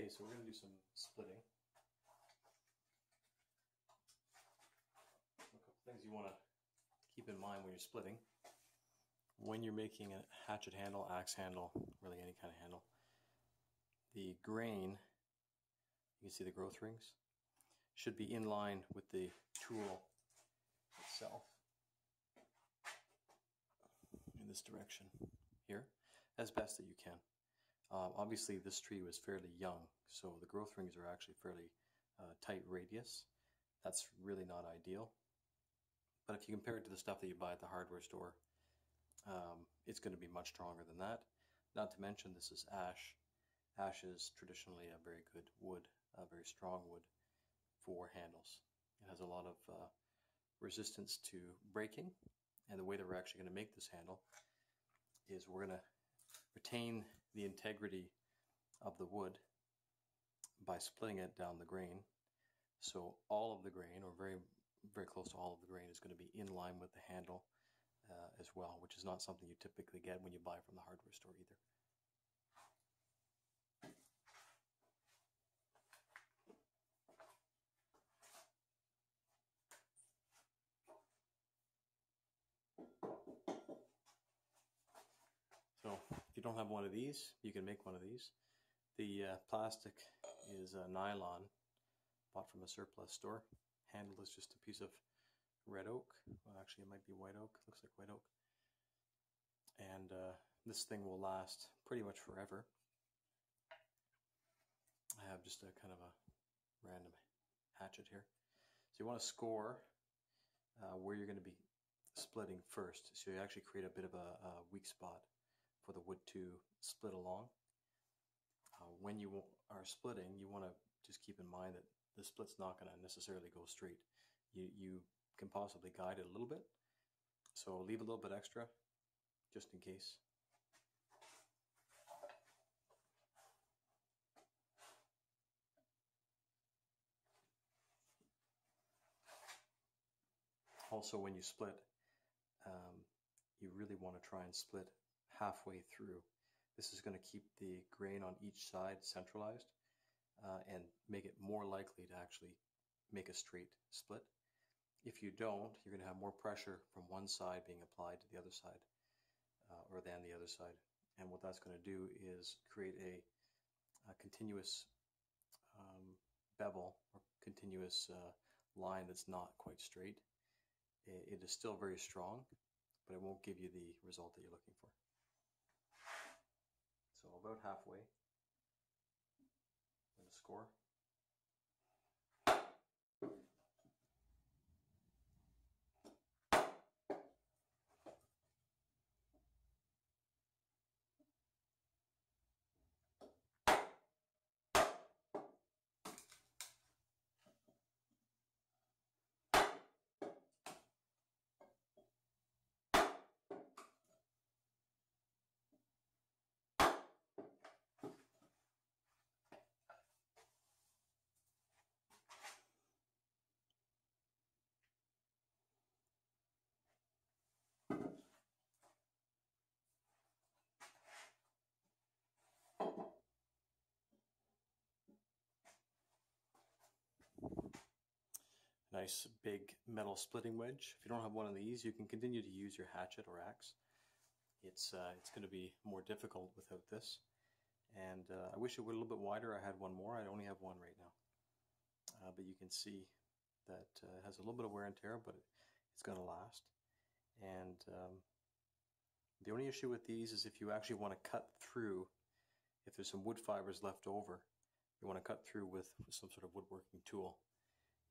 Okay, so we're going to do some splitting. A couple things you want to keep in mind when you're splitting. When you're making a hatchet handle, axe handle, really any kind of handle, the grain, you can see the growth rings, should be in line with the tool itself in this direction here, as best that you can. Obviously this tree was fairly young, so the growth rings are actually fairly tight radius. That's really not ideal. But if you compare it to the stuff that you buy at the hardware store, it's going to be much stronger than that. Not to mention this is ash. Ash is traditionally a very good wood, a very strong wood for handles. It has a lot of resistance to breaking, and the way that we're actually going to make this handle is we're going to retain the integrity of the wood by splitting it down the grain. So all of the grain, or very close to all of the grain, is going to be in line with the handle as well, which is not something you typically get when you buy from the hardware store either. So if you don't have one of these, you can make one of these. The plastic is nylon, bought from a surplus store. Handle is just a piece of red oak. Well, actually, it might be white oak. Looks like white oak. And this thing will last pretty much forever. I have just a kind of a random hatchet here. So you want to score where you're going to be splitting first. So you actually create a bit of a weak spot for the wood to split along. When you are splitting, you want to just keep in mind that the split's not going to necessarily go straight. You can possibly guide it a little bit, so leave a little bit extra just in case. Also, when you split, you really want to try and split halfway through. This is going to keep the grain on each side centralized and make it more likely to actually make a straight split. If you don't, you're going to have more pressure from one side being applied to the other side, or than the other side. And what that's going to do is create a continuous bevel, or continuous line that's not quite straight. It is still very strong, but it won't give you the result that you're looking for. So about halfway, I'm going to score. Nice big metal splitting wedge. If you don't have one of these, you can continue to use your hatchet or axe. It's going to be more difficult without this. And I wish it were a little bit wider. I had one more. I only have one right now. But you can see that it has a little bit of wear and tear, but it's going to last. And the only issue with these is if you actually want to cut through, if there's some wood fibers left over, you want to cut through with some sort of woodworking tool.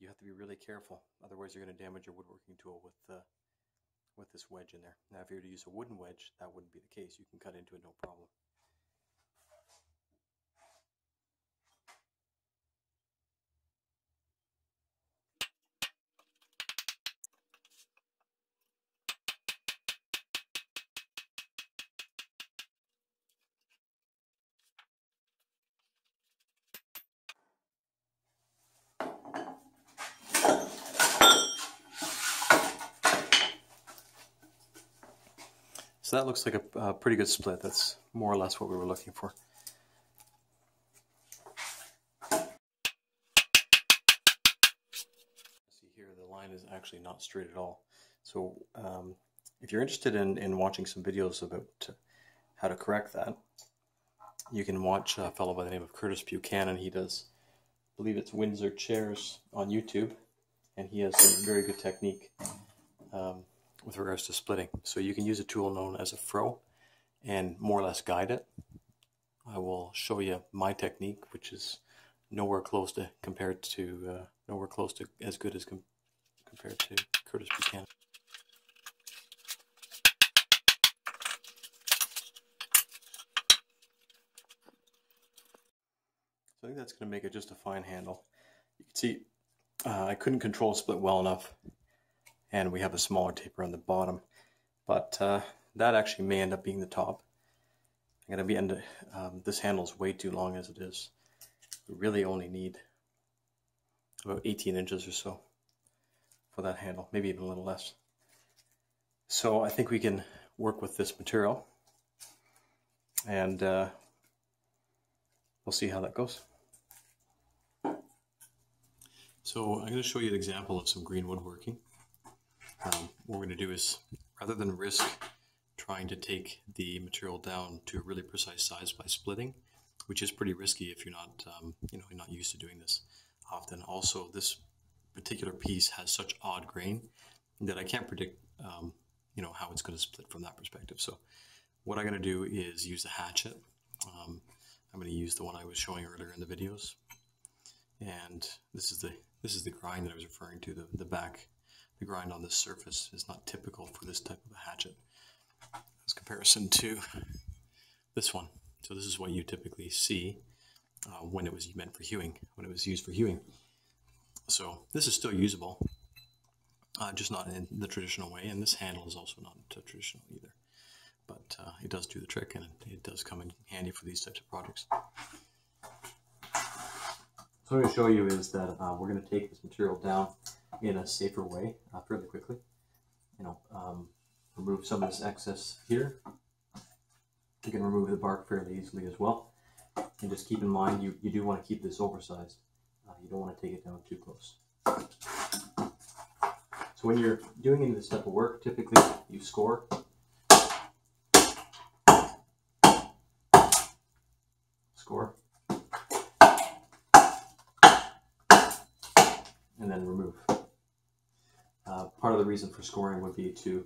You have to be really careful, otherwise you're going to damage your woodworking tool with this wedge in there. Now if you were to use a wooden wedge, that wouldn't be the case. You can cut into it no problem. So that looks like a pretty good split. That's more or less what we were looking for. actually not straight at all. So if you're interested in watching some videos about how to correct that, you can watch a fellow by the name of Curtis Buchanan. He does, I believe it's Windsor Chairs on YouTube, and he has a very good technique with regards to splitting. So you can use a tool known as a fro and more or less guide it. I will show you my technique, which is nowhere close to as good as compared to Curtis Buchanan. So I think that's going to make it just a fine handle. You can see I couldn't control split well enough, and we have a smaller taper on the bottom, but that actually may end up being the top. I'm going to be into this handle is way too long as it is. We really only need about 18 inches or so for that handle, maybe even a little less. So I think we can work with this material, and we'll see how that goes. So I'm going to show you an example of some green woodworking. What we're going to do is, rather than risk trying to take the material down to a really precise size by splitting, which is pretty risky if you're not, you're not used to doing this often. Also, this particular piece has such odd grain that I can't predict, how it's going to split from that perspective. So what I'm going to do is use a hatchet. I'm going to use the one I was showing earlier in the videos, and this is the grind that I was referring to. The back, the grind on this surface is not typical for this type of a hatchet, as comparison to this one. So this is what you typically see when it was meant for hewing, when it was used for hewing. So this is still usable, just not in the traditional way, and this handle is also not traditional either. But it does do the trick, and it does come in handy for these types of projects. So what I'm going to show you is that we're going to take this material down in a safer way fairly quickly. Remove some of this excess here. You can remove the bark fairly easily as well. And just keep in mind, you do want to keep this oversized. You don't want to take it down too close. So when you're doing any of this type of work, typically you score. Score. And then remove. Part of the reason for scoring would be to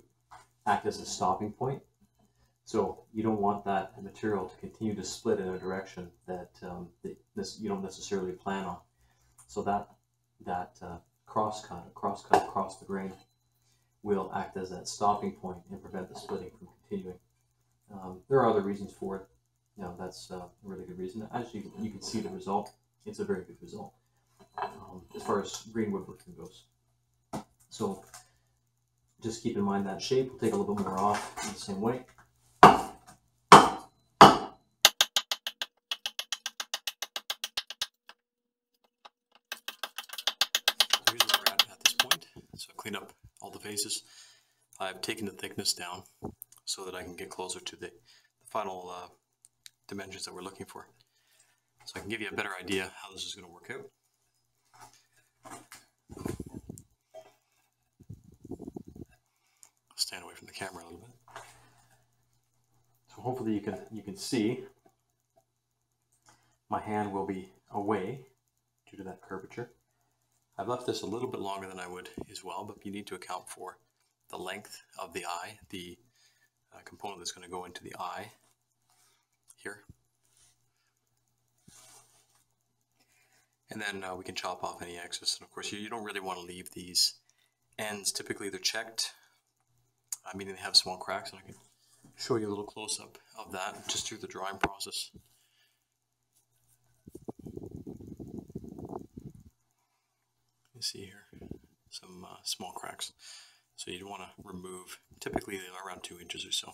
act as a stopping point. So you don't want that material to continue to split in a direction that, you don't necessarily plan on. So that cross cut across the grain will act as that stopping point and prevent the splitting from continuing. There are other reasons for it. That's a really good reason. As you can see the result, it's a very good result as far as green woodworking goes. So just keep in mind that shape. We'll take a little bit more off in the same way. Up all the faces. I've taken the thickness down so that I can get closer to the final dimensions that we're looking for. So I can give you a better idea how this is going to work out. I'll stand away from the camera a little bit. So hopefully you can see my hand will be away due to that curvature. I've left this a little bit longer than I would as well, but you need to account for the length of the eye, the component that's going to go into the eye here. And then we can chop off any excess. And of course, you don't really want to leave these ends. Typically, they're checked. I mean, they have small cracks, and I can show you a little close-up of that just through the drawing process. See here some small cracks, so you'd want to remove, typically around 2 inches or so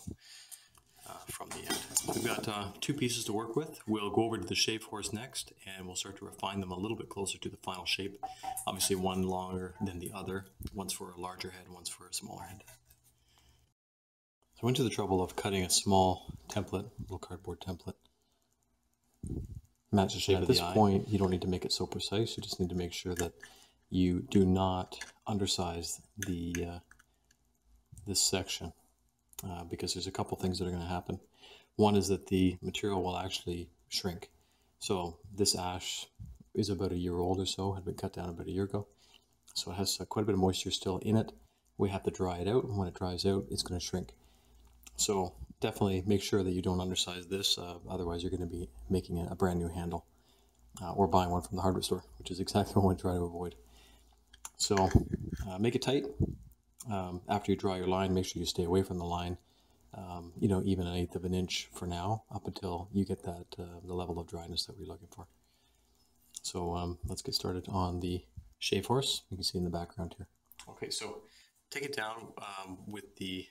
from the end. We've got two pieces to work with. We'll go over to the shave horse next, and we'll start to refine them a little bit closer to the final shape. Obviously one longer than the other, one's for a larger head, one's for a smaller head. So I went to the trouble of cutting a small template, little cardboard template. Match the shape of the eye. At this point you don't need to make it so precise, you just need to make sure that you do not undersize the this section because there's a couple things that are going to happen. One is that the material will actually shrink. So this ash is about a year old or so, had been cut down about a year ago. So it has quite a bit of moisture still in it. We have to dry it out, and when it dries out, it's going to shrink. So definitely make sure that you don't undersize this, otherwise you're going to be making a brand new handle or buying one from the hardware store, which is exactly what we try to avoid. So make it tight. After you draw your line, make sure you stay away from the line, you know, even 1/8 of an inch for now, up until you get that the level of dryness that we're looking for. So let's get started on the shave horse. You can see in the background here. Okay, so take it down with the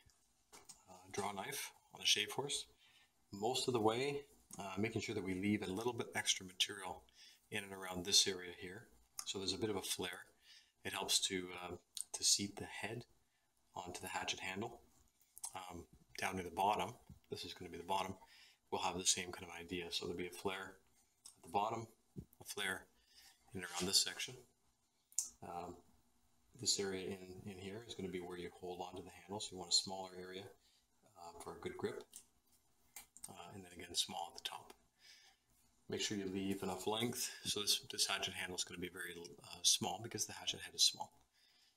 draw knife on the shave horse most of the way, making sure that we leave a little bit extra material in and around this area here. So there's a bit of a flare. It helps to seat the head onto the hatchet handle. Down near the bottom, this is going to be the bottom, we'll have the same kind of idea. So there'll be a flare at the bottom, a flare in and around this section. This area in here is going to be where you hold onto the handle, so you want a smaller area for a good grip. And then again, small at the top. Make sure you leave enough length. So this hatchet handle is going to be very small because the hatchet head is small.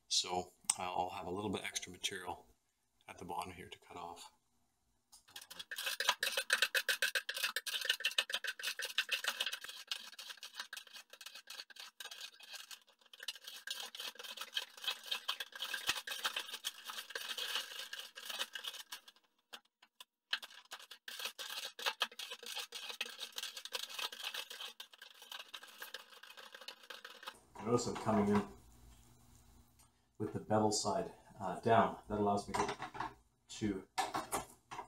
So I'll have a little bit extra material at the bottom here to cut off. Notice I'm coming in with the bevel side down. That allows me to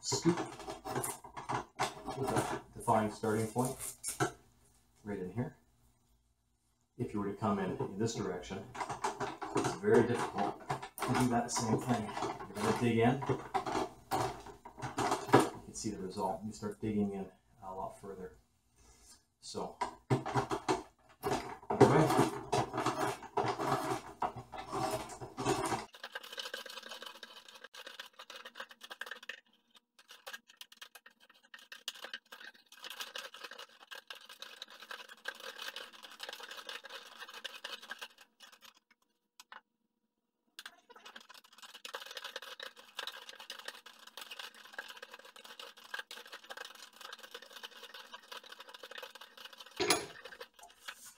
scoop with a defined starting point right in here. If you were to come in this direction, it's very difficult to do that same thing. You're going to dig in. You can see the result. You start digging in a lot further. So, anyway.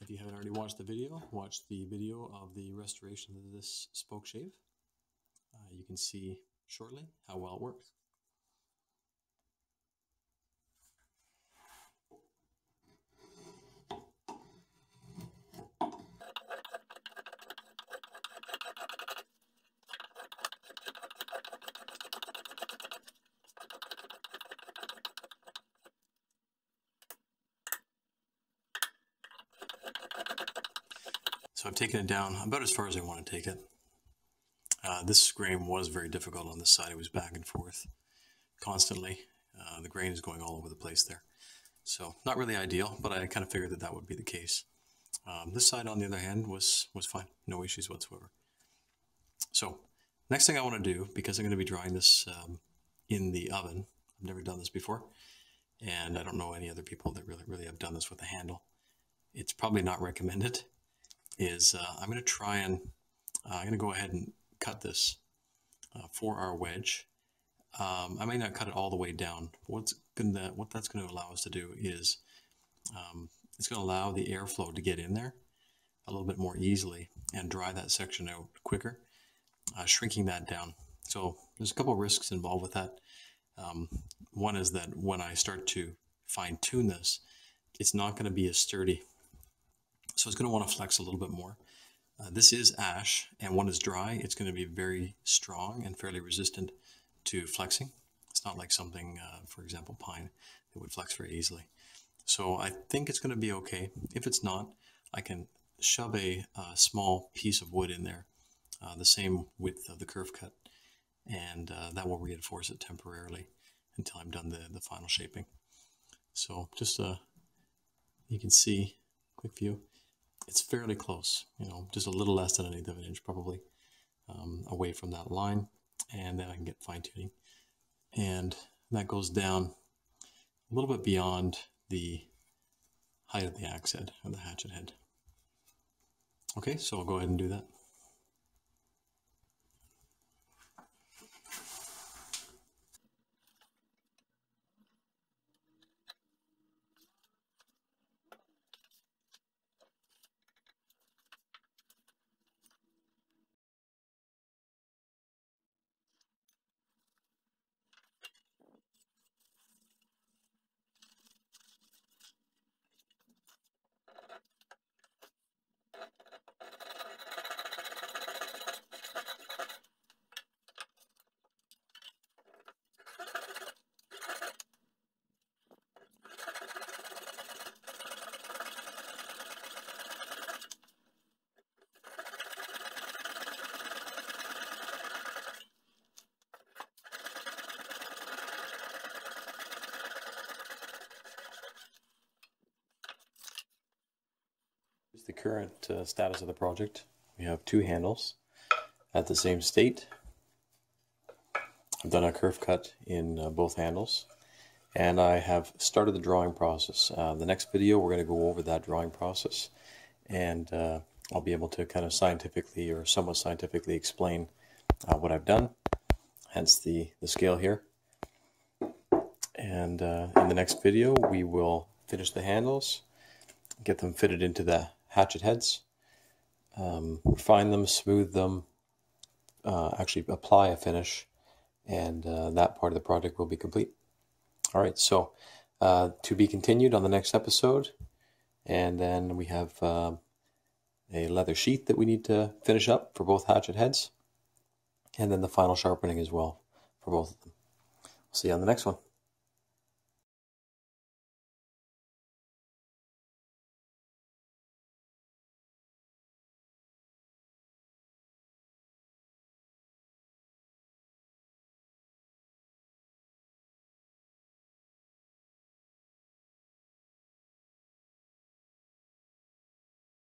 If you haven't already watched the video, watch the video of the restoration of this Spokeshave. You can see shortly how well it works. So I've taken it down about as far as I want to take it. This grain was very difficult on this side. It was back and forth constantly. The grain is going all over the place there. So not really ideal, but I kind of figured that that would be the case. This side, on the other hand, was fine. No issues whatsoever. So next thing I want to do, because I'm going to be drying this in the oven, I've never done this before, and I don't know any other people that really have done this with a handle. It's probably not recommended. Is I'm going to try and I'm going to go ahead and cut this for our wedge. I may not cut it all the way down. What that's going to allow us to do is it's going to allow the airflow to get in there a little bit more easily and dry that section out quicker, shrinking that down. So there's a couple of risks involved with that. One is that when I start to fine-tune this, it's not going to be as sturdy. So it's going to want to flex a little bit more. This is ash, and when it's dry, it's going to be very strong and fairly resistant to flexing. It's not like something, for example, pine, that would flex very easily. So I think it's going to be okay. If it's not, I can shove a small piece of wood in there, the same width of the curve cut, and that will reinforce it temporarily until I'm done the final shaping. So just, you can see, quick view. it's fairly close, you know, just a little less than an eighth of an inch probably away from that line, and then I can get fine tuning. And that goes down a little bit beyond the height of the axe head or the hatchet head. Okay, so I'll go ahead and do that. The current status of the project. We have two handles at the same state. I've done a curve cut in both handles, and I have started the drawing process. The next video we're going to go over that drawing process, and I'll be able to kind of scientifically or somewhat scientifically explain what I've done, hence the scale here. And in the next video we will finish the handles, get them fitted into the hatchet heads, refine them, smooth them, actually apply a finish, and that part of the project will be complete. All right, so to be continued on the next episode, and then we have a leather sheath that we need to finish up for both hatchet heads, and then the final sharpening as well for both of them. See you on the next one.